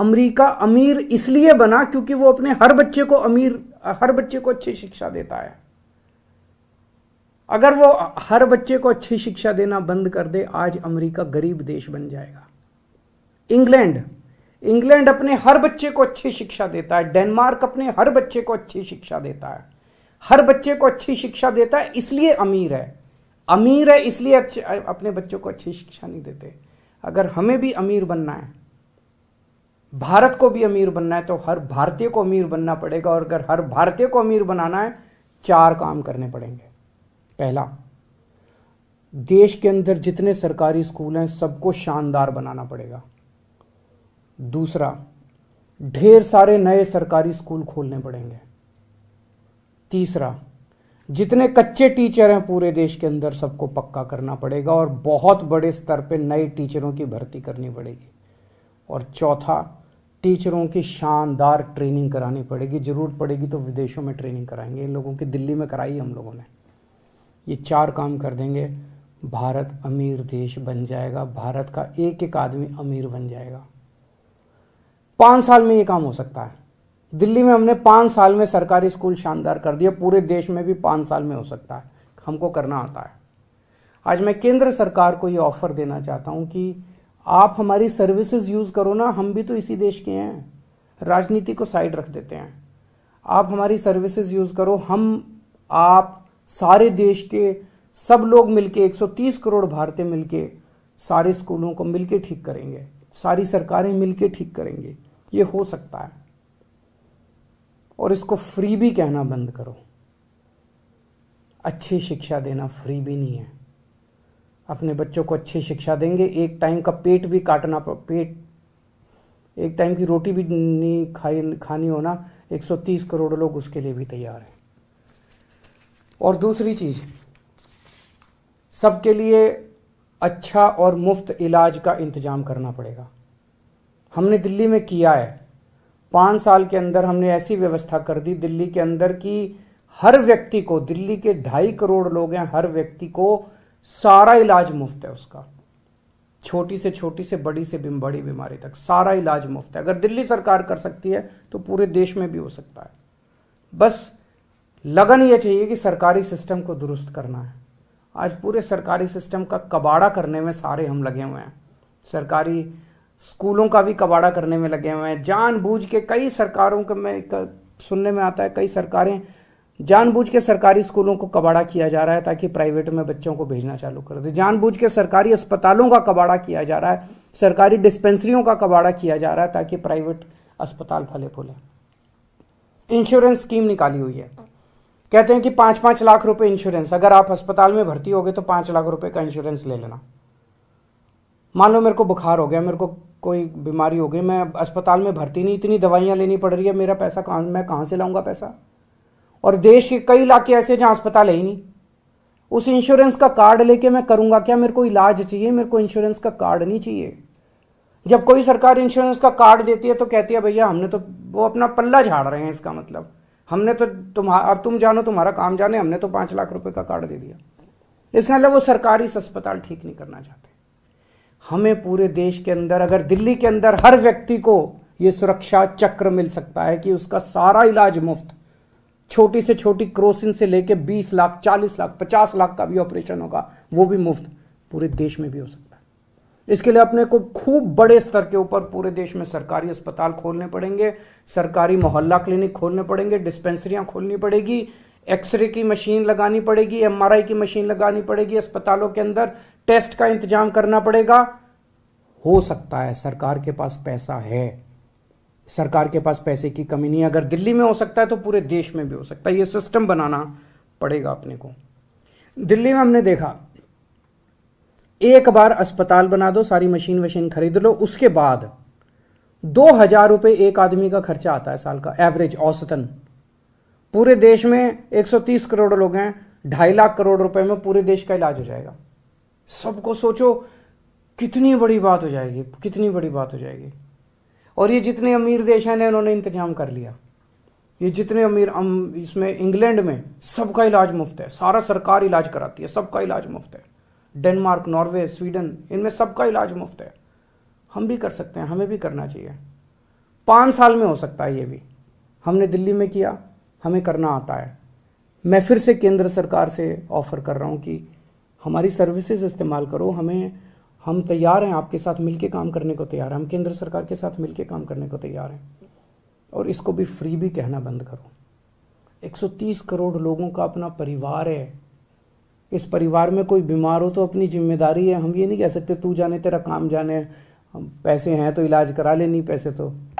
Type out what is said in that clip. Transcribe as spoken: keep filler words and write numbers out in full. America अमीर इसलिए बना क्योंकि वो अपने हर बच्चे को अमीर हर बच्चे को अच्छी शिक्षा देता है। अगर वो हर बच्चे को अच्छी शिक्षा देना बंद कर दे, आज अमेरिका गरीब देश बन जाएगा। इंग्लैंड इंग्लैंड अपने हर बच्चे को अच्छी शिक्षा देता है। डेनमार्क अपने हर बच्चे को अच्छी शिक्षा देता है। हर बच्चे को अच्छी शिक्षा देता है इसलिए अमीर है। अमीर है इसलिए अपने बच्चों को अच्छी शिक्षा नहीं देते। अगर हमें भी अमीर बनना है, भारत को भी अमीर बनना है, तो हर भारतीय को अमीर बनना पड़ेगा। और अगर हर भारतीय को अमीर बनाना है, चार काम करने पड़ेंगे। पहला, देश के अंदर जितने सरकारी स्कूल हैं सबको शानदार बनाना पड़ेगा। दूसरा, ढेर सारे नए सरकारी स्कूल खोलने पड़ेंगे। तीसरा, जितने कच्चे टीचर हैं पूरे देश के अंदर सबको पक्का करना पड़ेगा और बहुत बड़े स्तर पे नए टीचरों की भर्ती करनी पड़ेगी। और चौथा, टीचरों की शानदार ट्रेनिंग करानी पड़ेगी। ज़रूरत पड़ेगी तो विदेशों में ट्रेनिंग कराएंगे। इन लोगों की दिल्ली में कराई हम लोगों ने। ये चार काम कर देंगे, भारत अमीर देश बन जाएगा। भारत का एक एक आदमी अमीर बन जाएगा। पाँच साल में ये काम हो सकता है। दिल्ली में हमने पाँच साल में सरकारी स्कूल शानदार कर दिया। पूरे देश में भी पाँच साल में हो सकता है। हमको करना आता है। आज मैं केंद्र सरकार को ये ऑफ़र देना चाहता हूँ कि आप हमारी सर्विसेज यूज़ करो ना, हम भी तो इसी देश के हैं। राजनीति को साइड रख देते हैं। आप हमारी सर्विसेज यूज़ करो। हम आप सारे देश के सब लोग मिलके एक सौ तीस करोड़ भारतीय मिलके सारे स्कूलों को मिलके ठीक करेंगे। सारी सरकारें मिलके ठीक करेंगे। ये हो सकता है। और इसको फ्री भी कहना बंद करो। अच्छी शिक्षा देना फ्री भी नहीं है। अपने बच्चों को अच्छी शिक्षा देंगे, एक टाइम का पेट भी काटना पेट एक टाइम की रोटी भी नहीं खाई खानी होना, एक सौ तीस करोड़ लोग उसके लिए भी तैयार हैं। और दूसरी चीज़, सबके लिए अच्छा और मुफ्त इलाज का इंतज़ाम करना पड़ेगा। हमने दिल्ली में किया है। पाँच साल के अंदर हमने ऐसी व्यवस्था कर दी दिल्ली के अंदर कि हर व्यक्ति को, दिल्ली के ढाई करोड़ लोग हैं, हर व्यक्ति को सारा इलाज मुफ्त है उसका। छोटी से छोटी से बड़ी से बड़ी बीमारी तक सारा इलाज मुफ्त है। अगर दिल्ली सरकार कर सकती है तो पूरे देश में भी हो सकता है। बस लगन ये चाहिए कि सरकारी सिस्टम को दुरुस्त करना है। आज पूरे सरकारी सिस्टम का कबाड़ा करने में सारे हम लगे हुए हैं। सरकारी स्कूलों का भी कबाड़ा करने में लगे हुए हैं। जानबूझ के कई सरकारों के में सुनने में आता है, कई सरकारें जानबूझ के सरकारी स्कूलों को कबाड़ा किया जा रहा है ताकि प्राइवेट में बच्चों को भेजना चालू कर दे। जानबूझ के सरकारी अस्पतालों का कबाड़ा किया जा रहा है, सरकारी डिस्पेंसरियों का कबाड़ा किया जा रहा है ताकि प्राइवेट अस्पताल फले फूले। इंश्योरेंस स्कीम निकाली हुई है। कहते हैं कि पाँच पाँच लाख रुपए इंश्योरेंस, अगर आप अस्पताल में भर्ती होगे तो पाँच लाख रुपए का इंश्योरेंस ले लेना। मान लो मेरे को बुखार हो गया, मेरे को कोई बीमारी हो गई, मैं अस्पताल में भर्ती नहीं, इतनी दवाइयाँ लेनी पड़ रही है, मेरा पैसा कहाँ, मैं कहाँ से लाऊंगा पैसा। और देश के कई इलाके ऐसे जहाँ अस्पताल है ही नहीं। उस इंश्योरेंस का कार्ड लेके मैं करूँगा क्या? मेरे को इलाज चाहिए, मेरे को इंश्योरेंस का कार्ड नहीं चाहिए। जब कोई सरकार इंश्योरेंस का कार्ड देती है तो कहती है भैया हमने तो वो अपना पल्ला झाड़ रहे हैं, इसका मतलब हमने तो तुम्हारा, अब तुम जानो तुम्हारा काम जाने, हमने तो पाँच लाख रुपये का कार्ड दे दिया। इसका मतलब वो सरकारी अस्पताल ठीक नहीं करना चाहते। हमें पूरे देश के अंदर, अगर दिल्ली के अंदर हर व्यक्ति को ये सुरक्षा चक्र मिल सकता है कि उसका सारा इलाज मुफ्त, छोटी से छोटी क्रोसिन से लेके बीस लाख, चालीस लाख, पचास लाख का भी ऑपरेशन होगा वो भी मुफ्त, पूरे देश में भी हो सकता है। इसके लिए अपने को खूब बड़े स्तर के ऊपर पूरे देश में सरकारी अस्पताल खोलने पड़ेंगे, सरकारी मोहल्ला क्लिनिक खोलने पड़ेंगे, डिस्पेंसरियाँ खोलनी पड़ेगी, एक्सरे की मशीन लगानी पड़ेगी, एमआरआई की मशीन लगानी पड़ेगी, अस्पतालों के अंदर टेस्ट का इंतजाम करना पड़ेगा। हो सकता है, सरकार के पास पैसा है, सरकार के पास पैसे की कमी नहीं है। अगर दिल्ली में हो सकता है तो पूरे देश में भी हो सकता है। ये सिस्टम बनाना पड़ेगा अपने को। दिल्ली में हमने देखा, एक बार अस्पताल बना दो, सारी मशीन वशीन खरीद लो, उसके बाद दो हजार रुपये एक आदमी का खर्चा आता है साल का, एवरेज औसतन। पूरे देश में एक सौ तीस करोड़ लोग हैं, ढाई लाख करोड़ रुपए में पूरे देश का इलाज हो जाएगा। सबको सोचो कितनी बड़ी बात हो जाएगी, कितनी बड़ी बात हो जाएगी। और ये जितने अमीर देश हैं इन्होंने इंतजाम कर लिया। ये जितने अमीर अम, इसमें इंग्लैंड में सबका इलाज मुफ्त है, सारा सरकार इलाज कराती है, सबका इलाज मुफ्त है। डेनमार्क, नॉर्वे, स्वीडन, इनमें सबका इलाज मुफ्त है। हम भी कर सकते हैं, हमें भी करना चाहिए। पाँच साल में हो सकता है। ये भी हमने दिल्ली में किया, हमें करना आता है। मैं फिर से केंद्र सरकार से ऑफ़र कर रहा हूँ कि हमारी सर्विसेज इस्तेमाल करो, हमें हम तैयार हैं आपके साथ मिलके काम करने को तैयार हैं, हम केंद्र सरकार के साथ मिलके काम करने को तैयार हैं। और इसको भी फ्री भी कहना बंद करो। एक सौ तीस करोड़ लोगों का अपना परिवार है, इस परिवार में कोई बीमार हो तो अपनी जिम्मेदारी है। हम ये नहीं कह सकते तू जाने तेरा काम जाने, पैसे हैं तो इलाज करा ले, नहीं पैसे तो